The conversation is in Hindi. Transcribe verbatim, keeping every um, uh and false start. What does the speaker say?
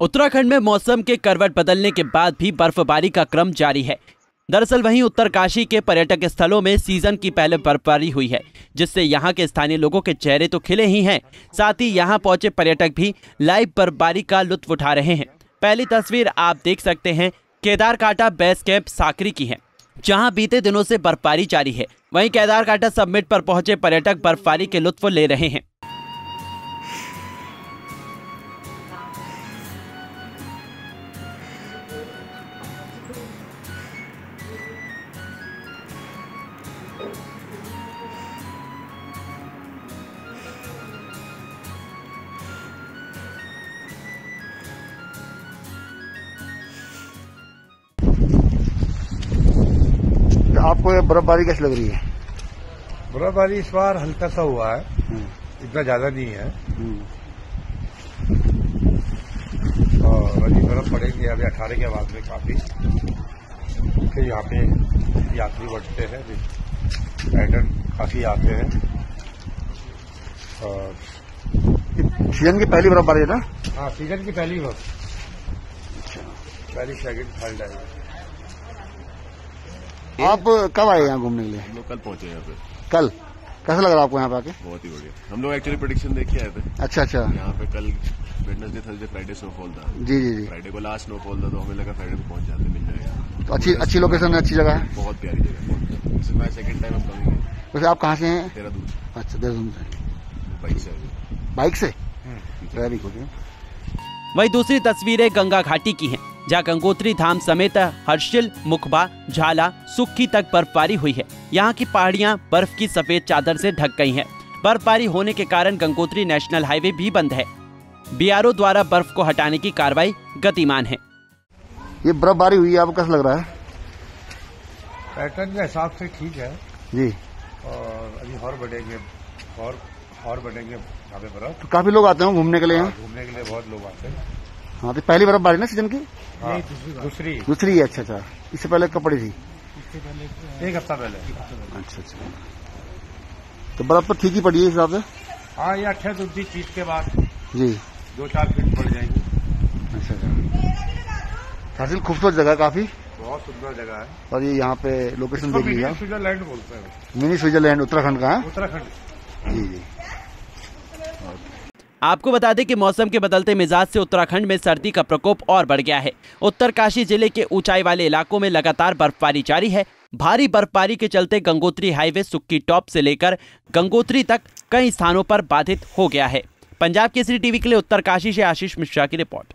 उत्तराखंड में मौसम के करवट बदलने के बाद भी बर्फबारी का क्रम जारी है। दरअसल वहीं उत्तरकाशी के पर्यटक स्थलों में सीजन की पहले बर्फबारी हुई है, जिससे यहां के स्थानीय लोगों के चेहरे तो खिले ही हैं, साथ ही यहां पहुंचे पर्यटक भी लाइव बर्फबारी का लुत्फ उठा रहे हैं। पहली तस्वीर आप देख सकते हैं केदारकाटा बेस कैंप साकरी की है, जहां बीते दिनों से बर्फबारी जारी है। वहीं केदारकाटा समिट पर पहुंचे पर्यटक बर्फबारी के लुत्फ ले रहे हैं। आपको ये बर्फबारी कैसी लग रही है? बर्फबारी इस बार हल्का सा हुआ है, इतना ज्यादा नहीं है। और अभी बर्फ पड़ेगी अभी अठारह के बाद में काफी, तो यहाँ पे यात्री बढ़ते हैं, पैटर्न काफी आते हैं। और सीजन की पहली बर्फबारी है ना? हाँ, सीजन की पहली बर्फ, पहली सेकेंड थर्ड आएगी। आप कब आए यहाँ घूमने के लिए? हम लोग कल पहुँचे यहाँ पे। कल कैसा लग रहा है आपको यहाँ पे आके? बहुत ही बढ़िया। हम लोग एक्चुअली प्रेडिक्शन देख के आए थे। अच्छा अच्छा। यहाँ पे कल वेडनेसडे थर्सडे फ्राइडे स्नोफॉल था। जी जी जी। फ्राइडे को लास्ट स्नोफॉल था, तो हमें लगा फ्राइडे को पहुंच जाते, मिल जाएगा। तो अच्छी अच्छी लोकेशन है, अच्छी जगह है, बहुत प्यारी जगह है। सेकंड टाइम हम करेंगे। वैसे आप कहाँ से हैं? देहरादून। अच्छा, देहरादून से। बाइक से। बाइक से वेरी गुड। वही दूसरी तस्वीरें गंगा घाटी की है, जहाँ गंगोत्री धाम समेत हर्षिल, मुखबा, झाला, सुक्की तक बर्फबारी हुई है। यहाँ की पहाड़ियाँ बर्फ की सफेद चादर से ढक गई हैं। बर्फबारी होने के कारण गंगोत्री नेशनल हाईवे भी बंद है। बीआरओ द्वारा बर्फ को हटाने की कार्रवाई गतिमान है। ये बर्फबारी हुई है, आपको कैसा लग रहा है? पैटर्न के हिसाब से ठीक है जी। और अभी और बढ़ेंगे और और बढ़ेंगे बर्फ। तो काफी लोग आते हैं घूमने के लिए। घूमने के लिए बहुत लोग आते हैं। हाँ, तो पहली बर्फबारी ना सीजन की? हाँ, दूसरी दूसरी है। अच्छा अच्छा, इससे पहले कब पड़ी थी? इससे पहले एक हफ्ता पहले। अच्छा अच्छा, तो बर्फ तो ठीक ही पड़ी है इस हिसाब से। हाँ, ये अठारह दूसरी चीज के बाद जी दो चार फीट पड़ जाएगी। अच्छा अच्छा, हासिल खूबसूरत जगह, काफी बहुत सुंदर जगह है। और ये यहाँ पे लोकेशन देख लीजिए। स्विट्जरलैंड बोलते हैं, मिनी स्विट्जरलैंड उत्तराखंड का है। उत्तराखंड जी जी। आपको बता दें कि मौसम के बदलते मिजाज से उत्तराखंड में सर्दी का प्रकोप और बढ़ गया है। उत्तरकाशी जिले के ऊंचाई वाले इलाकों में लगातार बर्फबारी जारी है। भारी बर्फबारी के चलते गंगोत्री हाईवे सुक्की टॉप से लेकर गंगोत्री तक कई स्थानों पर बाधित हो गया है। पंजाब केसरी टीवी के लिए उत्तरकाशी से आशीष मिश्रा की रिपोर्ट।